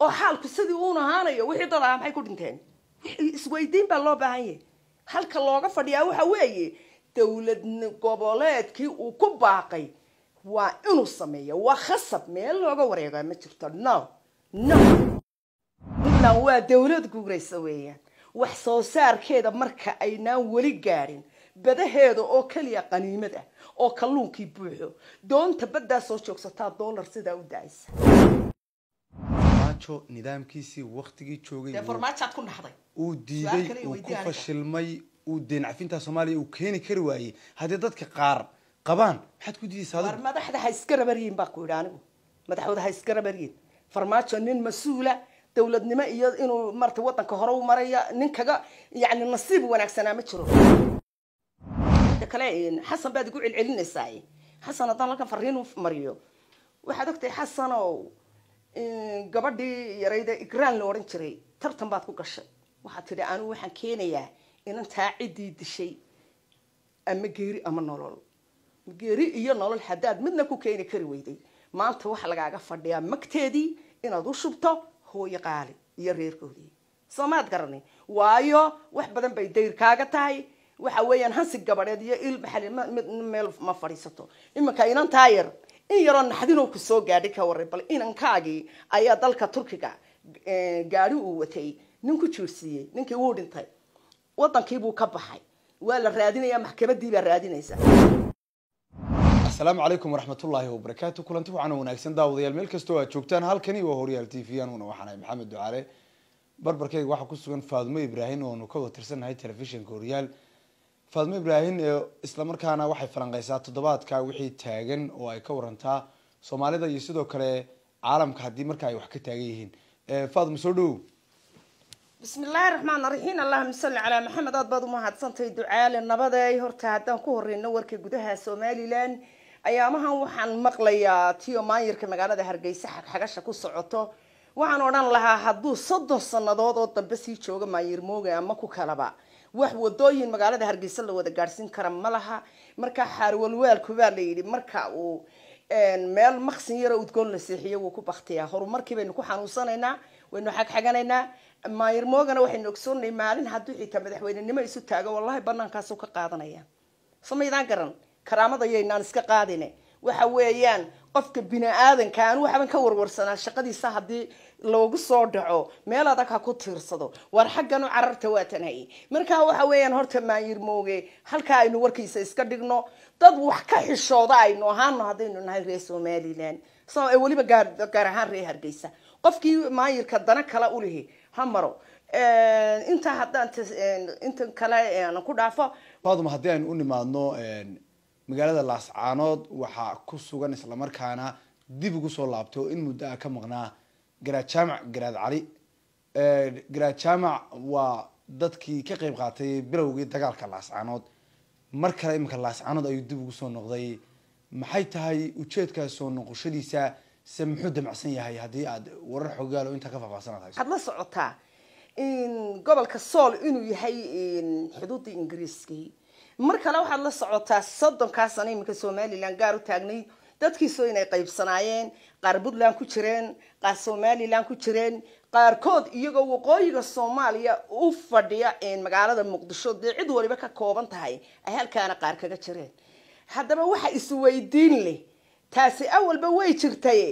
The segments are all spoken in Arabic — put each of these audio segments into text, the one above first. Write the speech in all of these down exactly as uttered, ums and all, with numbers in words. oo xaalku sidii uu ahaanayo wixii dadka maxay ku dhinteen iswaydiin baa loo baahan yahay halka looga fadhiyaa waxa weeye dawlad goboleedkii uu ku baaqay waa inuu sameeyo waa khasab meel looga wareego ma jirto no no la waa dawlad guuraysa weeyaan wax soo saarkeeda marka aynaan wali gaarin badaheedu oo kaliya qaniimada oo kalluunkii buuxo doonta badda soo joogsata dollar sida u daysa maajo nidaamkiisii waqtigii joogay uu diiday uu ku fashilmay uu deenafinta Soomaaliya uu keenay kari waayay hadii dadka qaar qabaan maxad ku diiday saadaad madaxda ha iska rabariin baa ku iraanigu madaxda ha iska rabariin farmaajo nin mas'uula dawladnimo iyo inuu marta wadanka hore u maraya nin kaga yaani nasiib wanaagsan ma jiro كلاين حسن بعد يقول العلن الساعي حسن أطلع لك فرين ومريو واحد أختي حسن أو قبل دي يريد إكران لورين شري ترتم بعض كوكش واحد تري أنا واحد كينيا إن أنت عدي دشي أما جيري أما نورل جيري إيه نورل حداد مدنا كوكيني كرويدي ما أنت واحد لقى قفر دي مكتدي إن أدو شبطه هو يقالي يرير كودي سمعت قرني وايو واحد بدن بيدير كاجتاي waxa weeyaan hansi gabareed iyo il baxal meel ma fariisato imika inaan taayir in yar aan xadinoo ku soo gaadhay ka waray bal inankaagi ayaa dalka Turkiga gaari uu watay ninku jirsiyay ninkii uu dhintay wadankii buu ka baxay waa la raadinayaa maxkamadii baa raadinaysa assalaamu calaykum waraxmatullaahi wa barakaatuh kulanti waxaan wanaagsan daawadayaal meel kastoo aad joogtaan halkani waa Horyal T V-aan una waxaan Maxamed Ducaale barbarkayga waxa ku sugan Fadumo Ibrahim oo nu ka watirsanay telefishinka Horyal Fadumo Ibrahim isla markaana waxay falanqeysaa toddobaadka wixii taagan oo ay ka warantaa Soomaalida iyo sidoo kale caalamka hadii marka ay wax ka taagan yihiin ee Fadumo soo dhaw Bismillaahir Rahmaanir Rahiim Allahumma salli ala Muhammad aad u mahadsantahay ducaale nabadeey horta hadaan ku horeyno warka gudaha Soomaaliland ayaamahan waxaan maqlayaa tiyo maayirka magaalada Hargeysa xagasha ku socoto waxaan oran lahaa haduu saddex sanadood oo dambe si jooga maayir mooga ama ku kalaba وحو الدوين مقالة هرقيسة اللي وده قارسين كرم ملها مركا حارو الوال كبالي مركا و مال مخسيرة وتقول للسيحية وكوب اختياخر ومركب انكو حانوصانينا وانو حاك حاقانينا ما يرموغانا وحي نوكسوني مالين هادو حيطا مدحوين انما يسو تاقا والله بانان كاسو كاقادنا ايا سميدان قرن كرامة ضيينان اسكا قادنا وحاويان قفك بنا آذن كان وحبان كور ورسانا شاقدي صاحب دي لوغو صودعو ميلا داكا كو تيرسادو وارحقانو عررتواتنهي مركا وحاويان هورتا ما يرموغي هالكا اينو وركيسا اسكردقنو داد وحكا حشو داينو هانو هادينو نهاي ريسو مالي لان سو اولي بقارهان ريهار جيسا قفكي ما يركا داناكالا اوليهي همارو انتا هادا انتا كالا نكو دافو بعضو ما هاديان اوني مادنو magaalada Laascaanood waxa ku sugan isla markaana dib ugu soo laabto in muddo ka maqnaa garaad jaamac garaad cali ee garaad jaamac waa dadkii ka qayb qaatay bilowgii dagaalka Laascaanood marka imka Laascaanood ay dib ugu soo noqday maxay tahay ujeedka soo noqoshadiisa samxu damacsan yahay hadii aad warar xogaalo inta ka faahfaahsanaad had la socotaa in gobolka Sool inuu yahay xuduudda Ingiriiska marka la waxa la socotaa soddon ka sano imka Somaliland gaar u taagnay dadkii soo inay qaybsanaayeen qaar Puntland ku jireen qaar Somaliland ku jireen qaar kood iyagoo waqooyiga Soomaaliya u fadhiya ee magaalada Muqdisho cid waliba ka kooban tahay halkaana qaar kaga jireen haddaba waxa isu weydiin leh taasi awalba way jirtay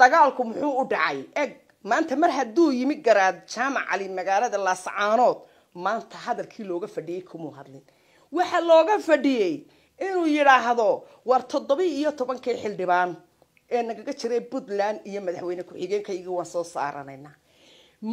dagaalku muxuu u dhacay eg maanta mar hadduu yimi garaad jaamac cali magaalada Laascaanood maanta hadalkii looga fadhiyay kuma hadlin waxa looga fadhiyay inuu yiraahdo war toddoba iyo toban ka xildhibaan ee naga jiray Puntland iyo madaxweyne ku xigeenkayga waa soo saaranayna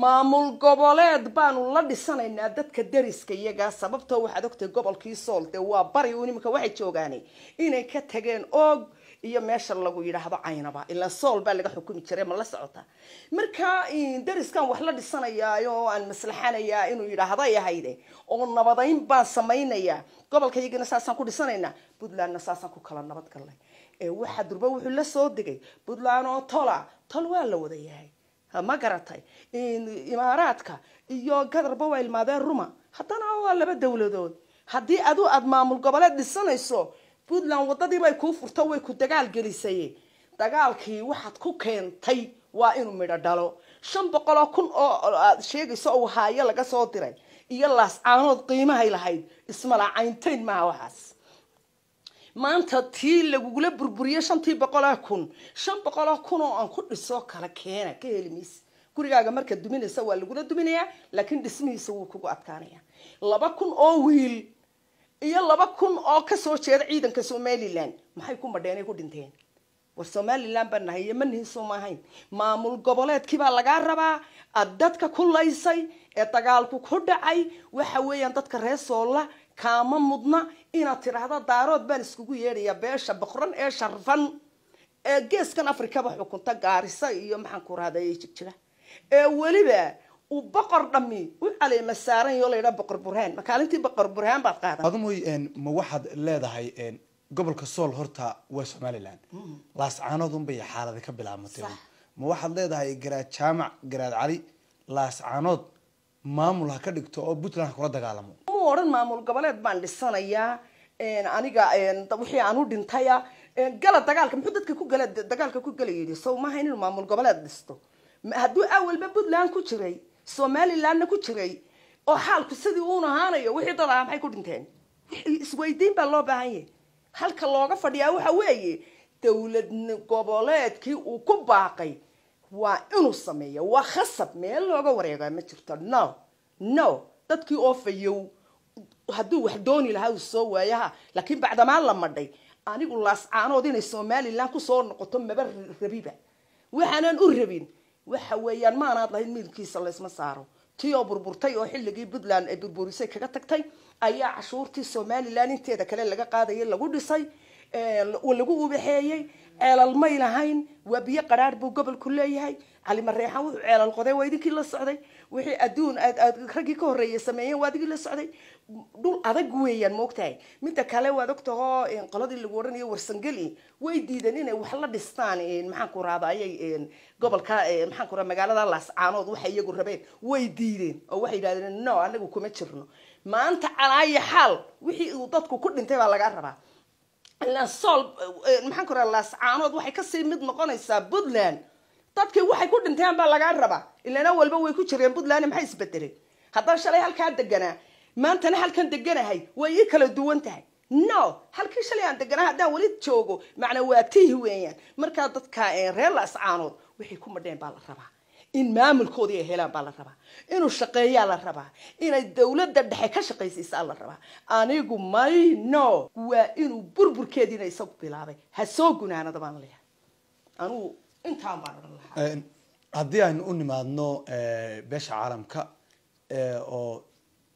maamul goboleed baanu la dhisanaynaa dadka dariska iyaga sababtoo waxa ogtay gobolkii Sool ee waa bari uu nimka waxay joogaanay inay ka tageen oo iyo meesha lagu yiraahdo caynaba ila sool baa laga xukumi jiray ma la socota marka in dariskan wax la dhisanayo aan maslaxanaya inuu yiraahdo yahayde oo nabadayn baan sameynaya gobolkayga saasan ku dhisanayna Puntland saasan ku kala nabad galay ee waxa durba wuxuu la soo digay Puntland oo tola tol waa la wada yahay ma garatay in imaaraadka iyo gadarba waa ilmaadeen ruma haddana waa laba dawladood haddii aad u ad maamul goboleed dhisanayso Puntland wadadii bay ku furto way ku dagaal gelisay dagaalkii waxaad ku keentay waa inuu midho dhalo shan boqol kun oo aad sheegayso oo haye laga soo diray iyo Laascaanood qiimaha ay lahayd isma laacaynteen ma waxaas maanta tii lagu la burburiyay shan boqol kun shan boqol kun oo aan ku dhiso kala keenay ka helmis gurigaaga marka duminaysa waa lagu la duminayaa laakiin dhismihiisa wuu kugu adkaanaya laba kun oo wiil iyo laba kun oo ka soo jeeda ciidanka Somaliland maxay ku madheenay ku dhinteen war Somaliland baa nahay Yemen Soomaaliland maamul goboleedkii baa laga rabaa dadka ku laysay ee dagaalku ku dhacay waxa weeyaan dadka reer Soola kaama mudna ina tiraahda daarood baan iskugu yeeraya beesha boqran ee sharfan ee geeskan Afrika ba xukunta Gaarisa iyo maxaan ku raadayay jira ee waliba وبقر دمي وعلي مسارين يلا يرى بقر برهان مكالمتي بقر برهان بقاعدة هذا ان ما واحد لا ضحي ان قبل كسول هرتا وسوماليلاند Laascaanood بي حالة ذيك بالعمتين ما واحد لا ضحي جراد شامع جراد علي Laascaanood مامولها كدكتور بوتلان كورا دقالمو مورن مامول قبلات باند السنة يا ان انيقا ان طبوحي عنو دنتايا ان قلت دقالك محددك كو قلت دقالك كو قلت يدي سو ما هينو مامول قبلات دستو هدو اول ببوتلان كو جري Somaliland ku jiray oo xaalku sidii uu noqonayo wixii dadaan ay ku dhinteen iswaydiin baa loo baahan yahay halka looga fadhiyaa waxa weeye dawlad goboleedkii uu ku baaqay waa inuu sameeyo waa khasab meel looga wareegay ma jirto no no dadkii oo fayow hadduu wax dooni lahaa uu soo waayaha laakiin bacdamaan la madhay anigu Laascaanood inay Somaliland ku soo noqoto maba rabiba waxaanan u rabin waxa weeyaan ma aanad lahayn milkiisa la isma saaro tii oo burburtay oo xilligii Puntland ay burburisay kaga tagtay ayaa cashuurtii Somaliland inteeda kale laga qaaday lagu dhisay ee lagu u baxeeyay ceelal ma ilahayn wabiye qaraar buu gobolku leeyahay Cali Mareexan wuxuu ceelal qoday waydinkii la socday wixii aduun aad aad ragii ka horeeyay sameeyeen waadigii la socday dul adag weeyaan moogtahay midda kale waad og tahay in qoladii lagu waranayo warsangali way diidan inay wax la dhistaan in maxaan ku raadayay in gobolka maxaan ku ra magaalada Laascaanood waxa iyagu rabeen way diideen oo waxay yiraahdeen no anagu kuma jirno maanta calaay xal wixii uu dadku ku dhintay baa laga rabaa لا صلب محن كره Laascaanood وحي كسر مد نقاني سب Puntland طبكي وحي كود انتهى بالعربة اللي أنا أول بوي كوتشر يم Puntland ما حيسبتري هترش عليه هالكاد دجنا ما أنت أنا هالكاد دجنا هاي ويكل الدو انتهى no هالكيش اللي عند دجنا هذا ولد شوقه معناه وقتيه وين مركز تكاين رلا Laascaanood وحي كود مدين بالعربة إن ما ملكوا ذي هلا بالعربة إنه شقية العربة إن الدولة ده حكى شقيس يسأل العربة أنا يقول ماي نو وإنه بربر كدينا يسوق بالعربة هسوقنا أنا طبعا ليه أنا أنت عم بالله هذي أنا أقول ما إنه بيش عالم كا أو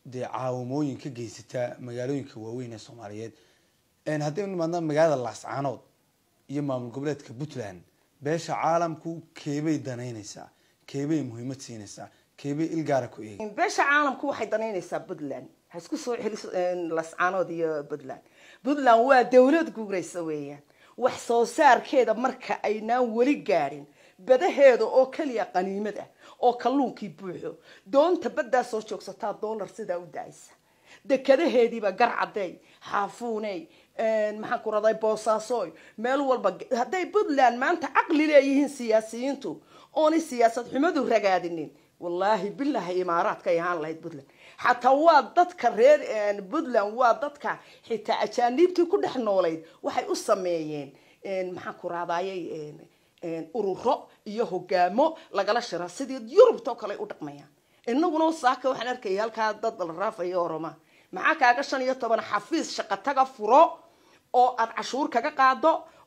دي عاوموين كجيستا مجالوين كووين الصوماليات إن هذي أنا ما إنه مجال Laascaanood يما من قبلت كبوتلان بيش عالم كو كيبي دنينيسا كيبي مهمة سينسا كيبي الجارة كويه. بيش عالم كوا حيدانين يسا Puntland هسكو صو حلس Laascaanood يا Puntland Puntland هو دولة جوجل سوية وحصار كده مركا أينا ورجالين بده هذا أو كلية قنيمة ده أو كلون كيبوه دون تبدأ صوتك ستة دولار سدا ودايس ده كده هذي بقرع داي حافوني ما هكورا داي بوساسوي مالو البق هداي Puntland ما أنت عقل ليهين سياسيين تو أنا سياسة حمدو رجعادنين والله بالله إمارات كيان الله يتبدل حتى وادت كرر إن بدل وادت ك حتى عشان نبتي كده إحنا ولد وحي أسميين إن محكو رضايي إن إن أروح يهو جامو لجلاش رصيد يربط وكله أتقميان إنه بنوصاك وحنا كيال كادت الرافع يورما معك عشان يطبعنا حفيز شقتك فراء أو عشور كجك عضاء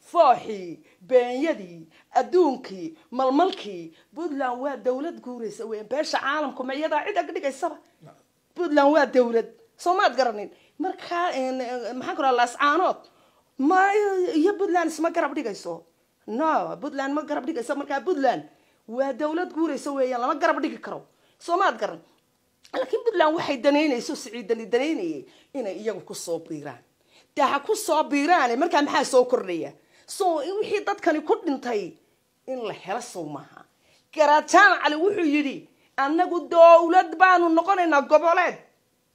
فاحي بين يدي أدونكي ململكي بودلان ودولة كورسة وين برش عالمكم عيدا عيدا قديك السبع بودلان ودولة صمات قرنين مركب ما كنا لاصعانود ما يبودلان اسمه كرب ديك السبع نا بودلان ما قرب ديك سمر كاب بودلان ودولة جوري سوي يلا ما قرب ديك كرو صومات قرن لكن بودلان واحد دنيني يسوس عيدني دنيني هنا يجوا كصوب بيران تاع كصوب بيران مر كان محل سو كرية سو وحيدات كانوا كلن تاي إن الحرس صومها كرتان على وحيدي أنا قد دولة بانو نقولنا قبلات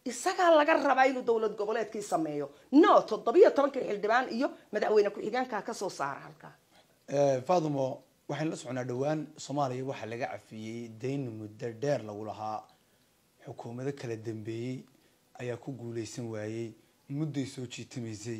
السكان لقرر بعينه دولة قبلات كي سميه نا تطبيق طبعا كالحلبان إيوه مدعوينا كل حجان كاكسو صار هالك فاضمو waxaan la soconaa dhawaan Soomaaliya waxa laga cafiyay deyn muddo dheer lagu lahaa xukuumada kala dambeeyay ayaa ku guuleysan waayay muddo soo jiitimaysay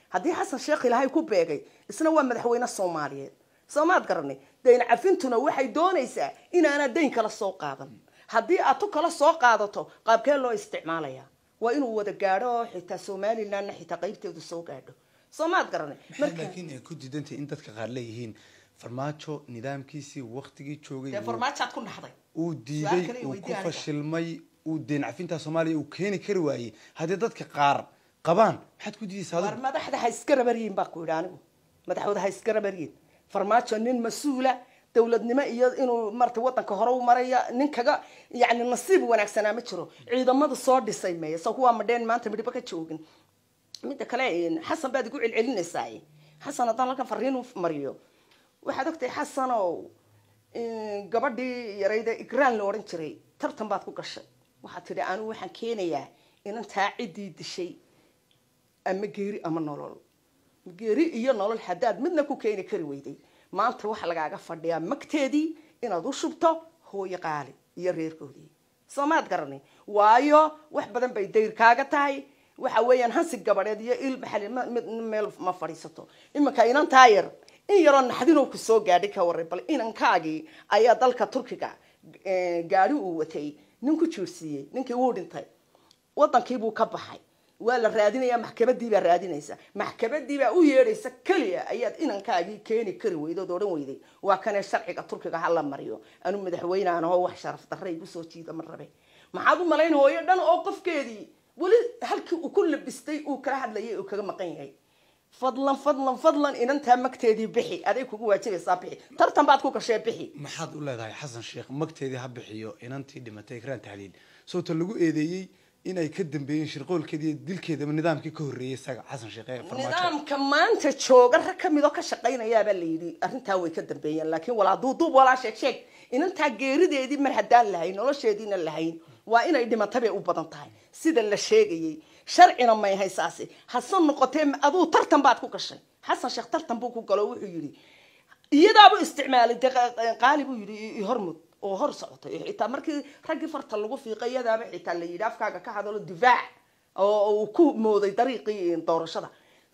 هدي حسن شيخ اللي هاي كوباجي السنة وين مدحوينا الصوماليين صمات قرني دين عفين تونا واحد دون يسا إن أنا دين كلا السوق هذا هدي أتوك كلا السوق هذا تو قاب كله استعماليا وإنه ودجاره حتى سومالي لأن حتى قيبته السوق هذا صمات قرني لكن كنت دنتي أنت كغليهين فرماتشو نظام كيسي وقتي تشوجي فرماتشو تكون حضي وديدي وكفش المي ودين عفين تا صومالي وكيني كرواي هذا ضد كقار قبان حد كودي صادق ما حدا حيسكر بريين باكو دانو ما حدا حيسكر بريين فرماتشو نين مسؤولة دولة نمائية إنه مرت وطن كهرو مريا نين كجا يعني نصيب وأنا سنة متشرو عيدا ما تصور دي سيمية سووا مدين ما أنت بدي بقى تشوجن ميت كلاين حسن بعد يقول العلن الساعي حسن أطلع لك فرينه في مريو واحد وقت حسن أو قبل دي يريده إكران لورين تري ترتم بعض كوكشة واحد تري أنا واحد كينيا إن أنت عديد الشيء أما جري أما نولل جري ينولل حداد منا كوكيني كرويدي ما أنت واحد لقى فردي مكتدي إن أدو شبطه هو يقالي يرير كودي صمات قرني وايو واحد بدن بيدير كاجتاي وحويا نحس الجبرات هي البحل ما ما ما فريسته إما كائنان تاير إن يرون حدينه كسوق جاريك والربل إن أنكاجي أيا ذلك تركيا جارو وتي ننكو تشوسي ننكو وردن تاي وطن كيبو كبحي ولا الرادين يا محكمة دي بالرادين إيسا محكمة دي بأويريس كلية أيا إن أنكاجي كيني كروي دو دورن ويدي وكان الشرعي كتركيا على مريو أنا مدحوين أنا هو وحشرف تري بسوتشي ده من ربي ما حد ملاين هو يردن أوقف كذي ولي هلك وكل بستي وكل أحد ليه وكل مقيني فضلا فضلا فضلا إن أنت مكتدي بحي أريكوا قوتي صابحي ترتم بعدكوا كشيء بحي ما حد ولا ذا حسن الشيخ مكتدي هبحيو إن أنت دي ما تكران تحليل صوت اللجوء إيدي إن يكدم بين شرقول كذي دل كذا من نظام ككهري يساق حسن الشيخ نظام كمان تشوق الركم يذاك شقينا يا بليدي أنت هو يكدم بين لكن ولا ضوضوب ولا شيء شيء إن أنت جيرد يدي من هدال لهين ولا شيدين اللهين وأنا يدي ما تبي وبدن طاي سيد اللي شيء شرعنا ما يهي ساسي حسن نقطتين أبو ترتم بعد كل شيء حسن شيخ ترتم بوكو قالوا يجري يدابو استعمال قالي بيجري يهرمد أو هرسعته يتمرك رجع فرط اللغو في قيادة دابع يتلي يدافع كهذا الدفاع أو كوب موضي طريقي طور شذا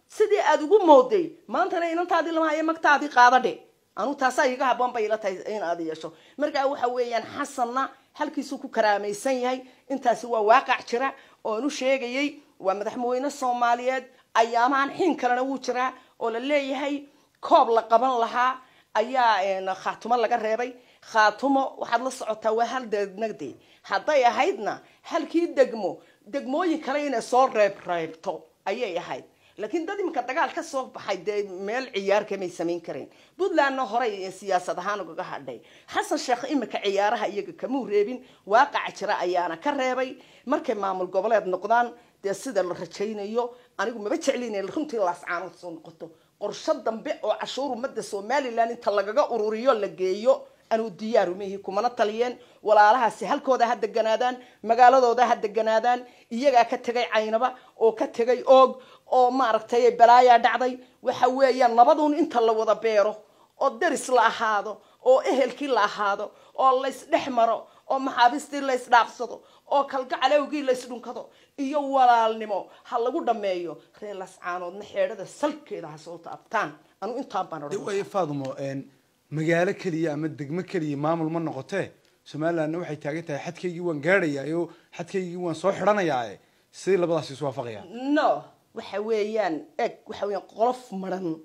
سيدي أدوجو موضي ما أنت أنا تعدي لما هي مكتعدي قاعدة أنا تسايق هبان بيلا تين أدي شو مرجع وحويا حسنا هل كيسوكو كرامي سيني أنت سوى واقع شراء أو نشيجي ومدحموين الصوماليات أيام عن حين كنا وشراء ولا اللي هي قبل قبل لها أيام خاتم الله قريبي خاتمه وحد لصعته وهل دد نقدي حتى يهيدنا هل كي دجمو دجمو يكرين صار راب راب تو أيه يهيد لكن ده دي مكتجع على كسر بحدي مال عيار كم يسمين كرين بود لأنه هراي السياسة هانو جهاد داي حسن الشيخ إما كعيارها يجي كموريبين واقع شراء أيانا كرابي مركب مع الجبلات نقدان تسد الرشين يو أنا يقول ما بتشعلين اللي خنت لاسعانو صنقته قرشدم بقى عشور مدة سومالي لأن تلاجع أوروريال لجيو أنو ديارو ميه كمانة طليان ولا لها سهل كودا هاد الجنادان مقالة ضودا هاد الجنادان يجا كتجي عينبا أو كتجي أوج أو مارتي بلايا دعدي وحويا نبضون أنت اللي وضا بيره أو درس لا هذا أو أهل كلا هذا أو ليس نحمره أو محابستي ليس نافسه أو كالجعله وجي ليس نكذا إيوه ولا النمو هلا قدر ما إيوه خلينا لسعانو نحير هذا سلك إذا حصلت أبتان أنا أنت أبانو دي ويا فاضمو إن مجال كلي أمد دق مكلي ما مل من نقطة سمعنا إنه حي تاجتها حد كي يجون جاري أيوه حد كي يجون صحرنا يعني سير لبلاش يسوى فقيا no وحويان إك وحويان قلف مرن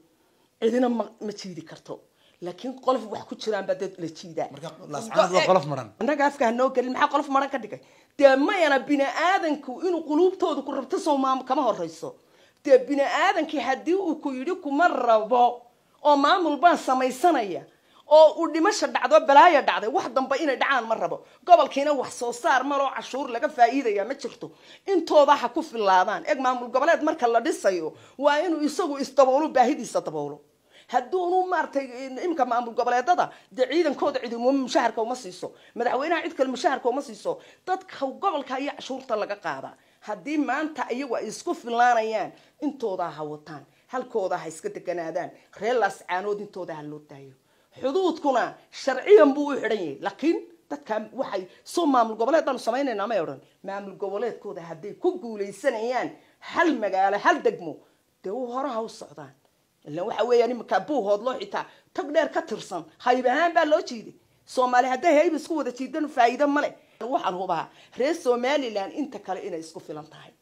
عندنا ما ما تشيدي كرتو لكن قلف وحكوا تشران بدت لتشيدا لسعانو قلف مرن أنا قاعد في هالنوع كلي محا قلف مرن كده تما أنا بين آذن كو إنه قلوب تود كربت صومام كم هالرئيسه تبينا آذن كي هدي وكيريكو مرة با أو ما ملبان سماي سنايا أو ودي مش الدعوة بلايا الدعوة واحد ضم بينا دعان مرة با قبل كنا وحصل صار مرة عشور لقى فائدة يا متشرتو إنتوا ضاح كوف اللعبان إجمع مل قبلات مركل لديسيو وإنه يسووا استبولوا بهدي استبولوا هدونو مرت إمكان ما مل قبلات هذا عيدا كود عيد مم شهر كومصيصو مدعوينا عيد كل مشهر كومصيصو تدخل قبل كي عشور طلقة قاعدة هدي ما أنت أيوة يسقف اللانيان أنتوا ضاع هوتان هل كوضع هيسكت الجنادان خلال لاسعانود أنتوا ضاع اللوتايو حدودكنا شرعيا بوحرية لكن تكم وحي صم عمل قبلات أنا سمعنا نعم يورن ما عمل قبلات كوضع هدي كوجولي سنيان هل مجال هل دجمو دوه راه الصعدان اللي هو حوي يعني مكبوه هذا لوحي تا تقدر كترسم هاي بهان باللوتشيدي صم على هدي هاي بسقوة تشيدن فايدة ملأ waxaan hubaha reer Somaliland inta kale inay isku filan tahay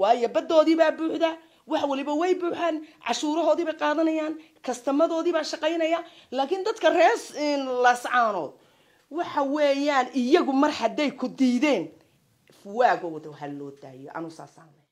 waayo badoodii baa buuxda wax waliba way buuxaan cashuurahoodii bay qaadanayaan kastaamadoodii baa shaqaynaya laakiin dadka reer Laascaanood waxa weeyaan iyagu mar haday ku diideen fuwaagooda waxa loo daayo anu saasaan